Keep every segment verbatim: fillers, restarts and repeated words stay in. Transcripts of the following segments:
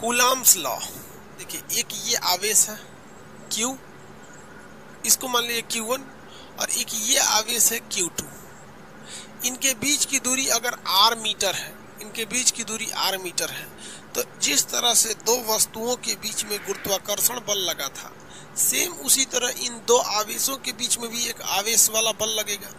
Coulombs law. देखिए एक ये आवेश है Q, इसको मान लीजिए Q वन, और एक ये आवेश है Q टू। इनके बीच की दूरी अगर R मीटर है, इनके बीच की दूरी R मीटर है, तो जिस तरह से दो वस्तुओं के बीच में गुरुत्वाकर्षण बल लगा था, सेम उसी तरह इन दो आवेशों के बीच में भी एक आवेश वाला बल लगेगा,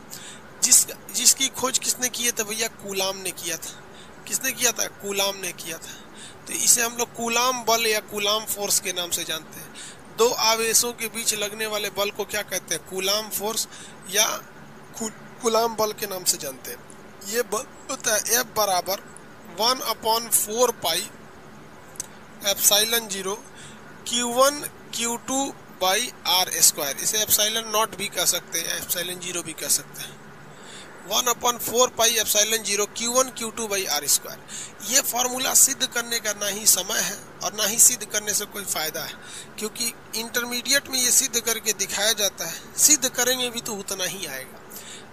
जिस जिसकी खोज किसने की था भैया? कूलाम ने किया था। किसने किया था? कूलाम ने किया था। तो इसे हम लोग कूलाम बल या कूलाम फोर्स के नाम से जानते हैं। दो आवेशों के बीच लगने वाले बल को क्या कहते हैं? कूलाम फोर्स या कूलाम बल के नाम से जानते हैं। ये बल होता है F बराबर one upon four pi epsilon zero Q one Q two by R square. इसे एप्सिलॉन नॉट भी कह सकते हैं, एप्सिलॉन जीरो भी कह सकते हैं। One upon four pi epsilon zero Q one Q two by R square. ये फार्मूला सिद्ध करने का ना ही समय है और ना ही सिद्ध करने से कोई फ़ायदा है, क्योंकि इंटरमीडिएट में ये सिद्ध करके दिखाया जाता है, सिद्ध करेंगे भी तो उतना ही आएगा।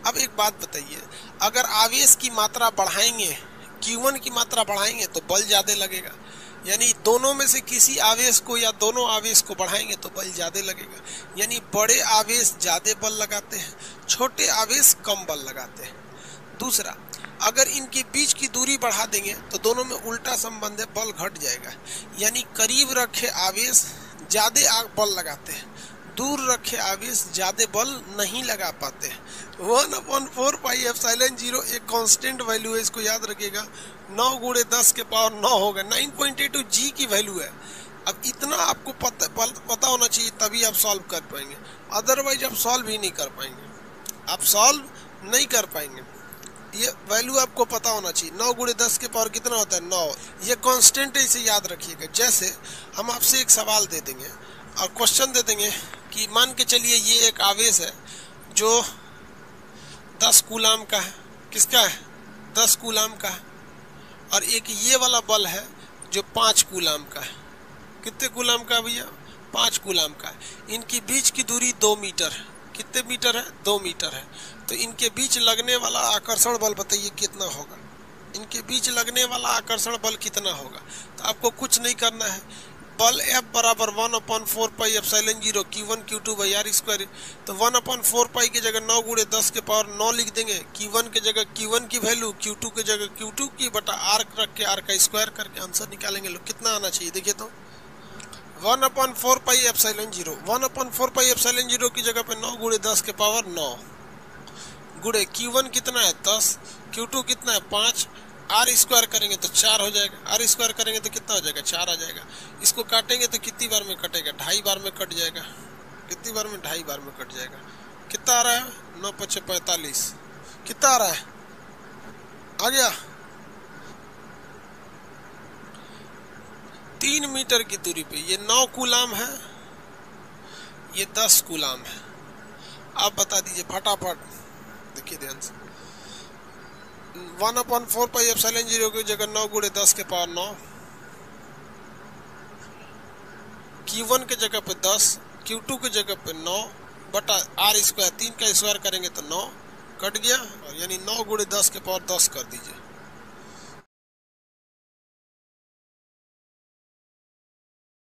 अब एक बात बताइए, अगर आवेश की मात्रा बढ़ाएंगे, Q वन की मात्रा बढ़ाएंगे तो बल ज़्यादा लगेगा, यानी दोनों में से किसी आवेश को या दोनों आवेश को बढ़ाएंगे तो बल ज़्यादा लगेगा। यानी बड़े आवेश ज़्यादा बल लगाते हैं, छोटे आवेश कम बल लगाते हैं। दूसरा, अगर इनके बीच की दूरी बढ़ा देंगे तो दोनों में उल्टा संबंध है, बल घट जाएगा। यानी करीब रखे आवेश ज़्यादा आग बल लगाते हैं, दूर रखे आवेश ज़्यादा बल नहीं लगा पाते। One upon four pi epsilon zero एक कांस्टेंट वैल्यू है, इसको याद रखिएगा। नौ गुणे दस के पावर नौ होगा, nine point eight two G की वैल्यू है। अब इतना आपको पता पता होना चाहिए, तभी आप सॉल्व कर पाएंगे, अदरवाइज आप सॉल्व ही नहीं कर पाएंगे, आप सॉल्व नहीं कर पाएंगे। ये वैल्यू आपको पता होना चाहिए। नौ गुणे दस के पावर कितना होता है? नौ। ये कांस्टेंट है, इसे याद रखिएगा। जैसे हम आपसे एक सवाल दे देंगे और क्वेश्चन दे देंगे कि मान के चलिए ये एक आवेश है जो दस कूलाम का है। किसका है? दस कूलाम का है। और एक ये वाला बल है जो पाँच कूलाम का है। कितने कूलाम का भैया? पाँच कूलाम का है। इनकी बीच की दूरी दो मीटर है। कितने मीटर है? दो मीटर है। तो इनके बीच लगने वाला आकर्षण बल बताइए कितना होगा? इनके बीच लगने वाला आकर्षण बल कितना होगा? तो आपको कुछ नहीं करना है। बल F बराबर one upon four pi epsilon zero Q one Q two by R square. तो वन अपॉन फोर पाई की जगह नौ गुणे दस के पावर नौ लिख देंगे। क्यू वन की जगह क्यू वन की वैल्यू, क्यू टू की जगह क्यू टू की बटा R रख के R का स्क्वायर करके आंसर निकालेंगे। लोग कितना आना चाहिए देखिए तो one upon four pi epsilon zero one upon four pi epsilon zero की जगह पे नौ गुणे दस के पावर नौ गुणे क्यू वन कितना है? दस। क्यू टू कितना है? पाँच। आर स्क्वायर करेंगे तो चार हो जाएगा। आर स्क्वायर करेंगे तो कितना हो जाएगा? चार आ जाएगा। इसको काटेंगे तो कितनी बार में कटेगा? ढाई बार में कट जाएगा। कितनी बार में? ढाई बार में कट जाएगा। कितना आ रहा है? नौ पच्चे पैंतालीस। कितना आ रहा है? आ गया। तीन मीटर की दूरी पे ये नौ कूलाम है, ये दस कूलाम है। आप बता दीजिए फटाफट। देखिए ध्यान से, one upon four pi epsilon zero की जगह नौ गुणे दस के पावर नौ, क्यू वन के जगह पे दस, क्यू टू के जगह पे नौ बटा आर स्क्वायर। तीन का स्क्वायर करेंगे तो नौ कट गया, यानी नौ गुणे दस के पावर दस कर दीजिए।